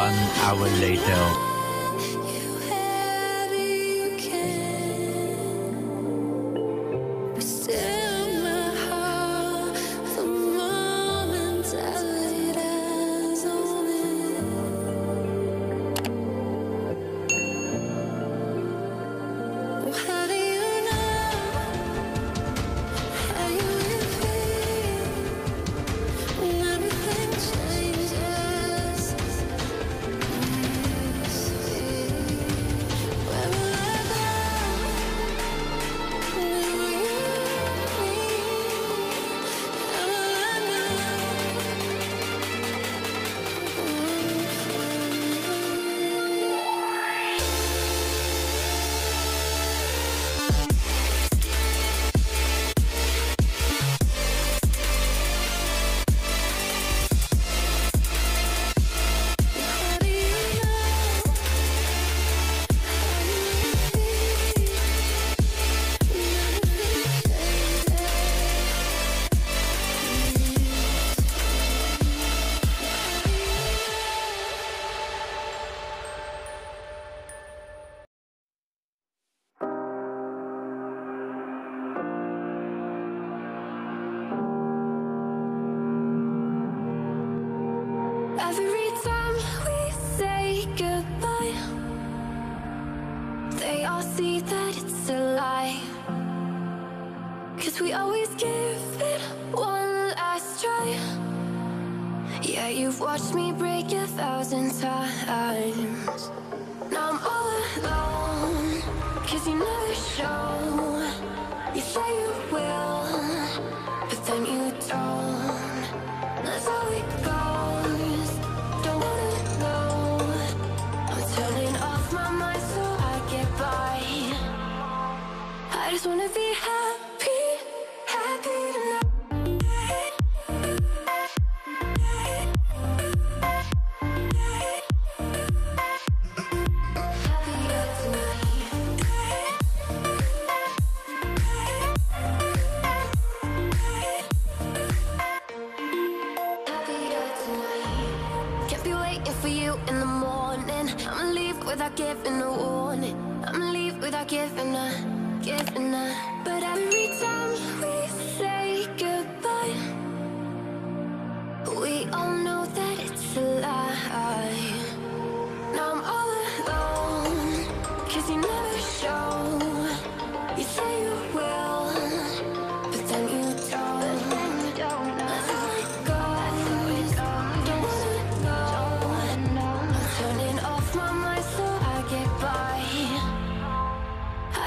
1 hour later. Every time we say goodbye, they all see that it's a lie, 'cause we always give it one last try. Yeah, you've watched me break 1,000 times. Now I'm all alone, 'cause you never show. You say you will, but then you don't. That's how it goes. I just wanna be happy, happy tonight. Can't be waiting for you in the morning. I'ma leave without giving a warning. I'ma leave without giving a But every time we say goodbye, we all know that it's a lie. Now I'm all alone, 'cause you never show. You say you will, but then you don't. That's how it goes. Don't wanna know. I'm turning off my mind so I get by. I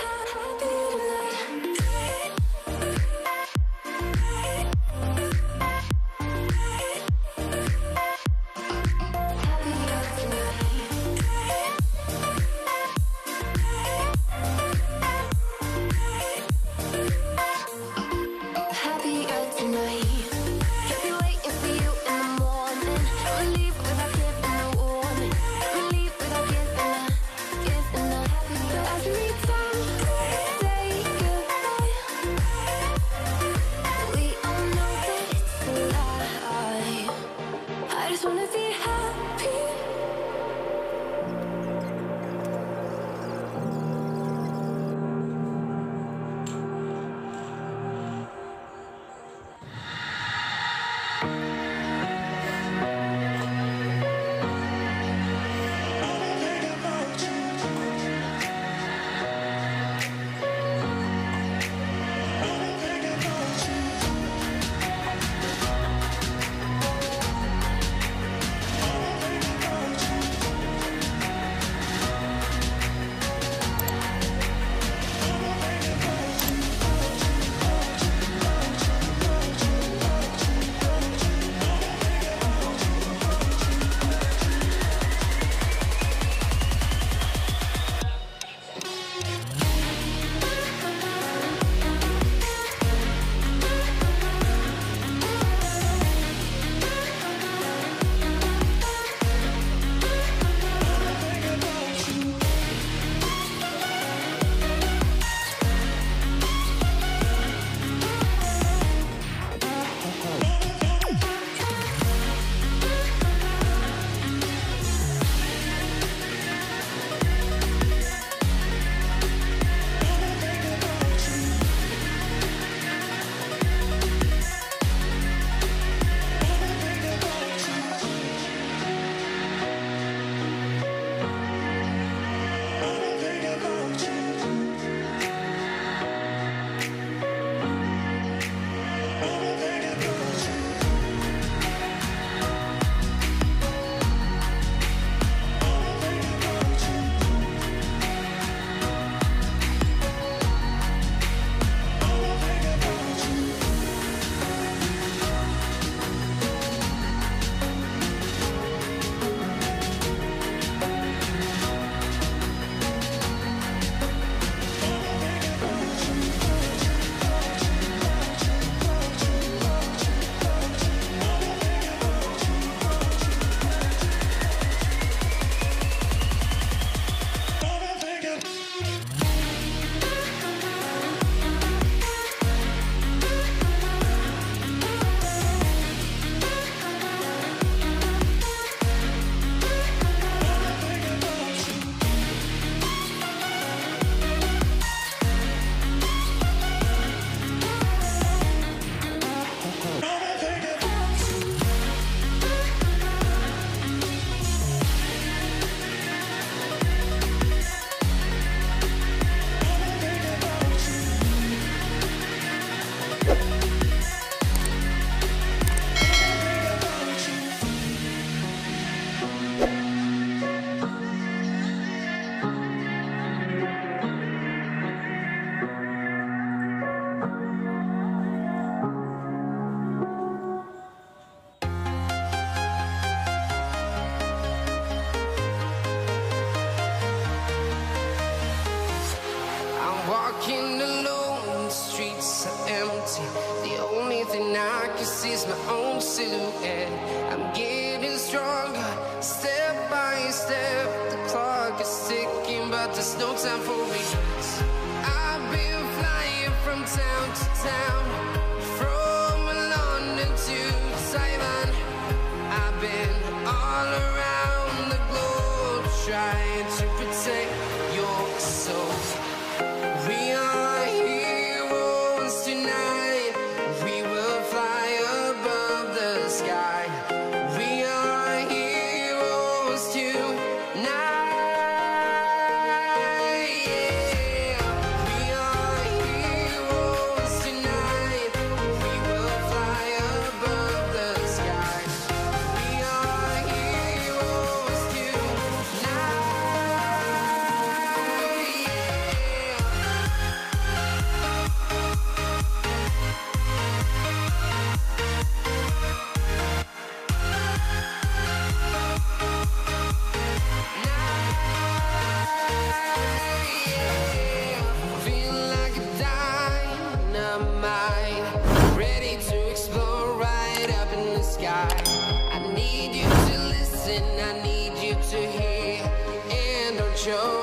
happy tonight. Happy tonight. Happier tonight. Can't be waiting for you in the morning. Don't leave without giving a warning. Don't leave without giving a every time we say goodbye, we all know that it's a lie. I just wanna be happy. is my own silhouette. I'm getting stronger, step by step. The clock is ticking, but there's no time for me. I've been flying from town to town, from London to Taiwan. I've been all around the globe, trying to protect your soul. We are heroes tonight. I need you to listen, I need you to hear, and don't show